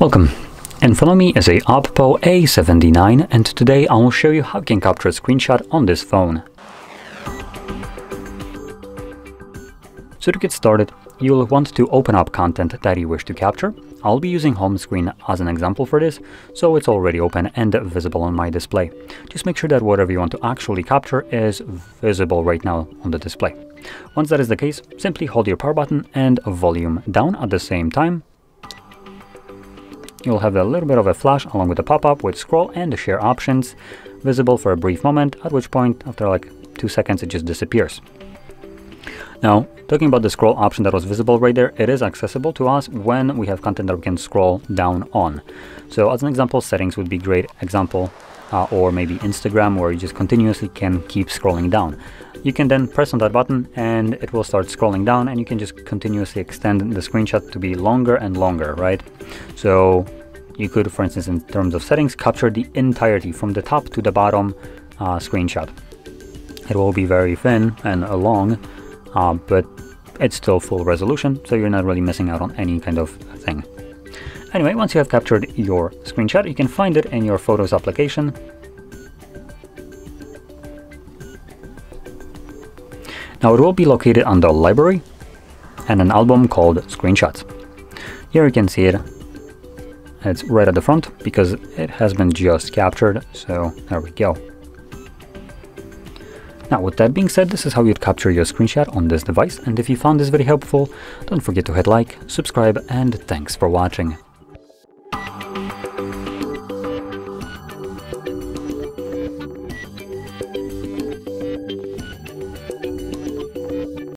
Welcome, and follow me as a Oppo A79, and today I will show you how you can capture a screenshot on this phone. So to get started, you will want to open up content that you wish to capture. I'll be using home screen as an example for this, so it's already open and visible on my display. Just make sure that whatever you want to actually capture is visible right now on the display. Once that is the case, simply hold your power button and volume down at the same time. You'll have a little bit of a flash along with a pop-up with scroll and the share options visible for a brief moment, at which point after like 2 seconds it just disappears. Now, talking about the scroll option that was visible right there, it is accessible to us when we have content that we can scroll down on. So as an example, settings would be great example, or maybe Instagram, where you just continuously can keep scrolling down. You can then press on that button and it will start scrolling down, and you can just continuously extend the screenshot to be longer and longer, right? So you could, for instance, in terms of settings, capture the entirety from the top to the bottom screenshot. It will be very thin and long, but it's still full resolution, so you're not really missing out on any kind of thing. Anyway, once you have captured your screenshot, you can find it in your Photos application. Now it will be located under Library and an album called Screenshots. Here you can see it. It's right at the front because it has been just captured, so there we go. Now, with that being said, this is how you'd capture your screenshot on this device, and if you found this very helpful, don't forget to hit like, subscribe, and thanks for watching.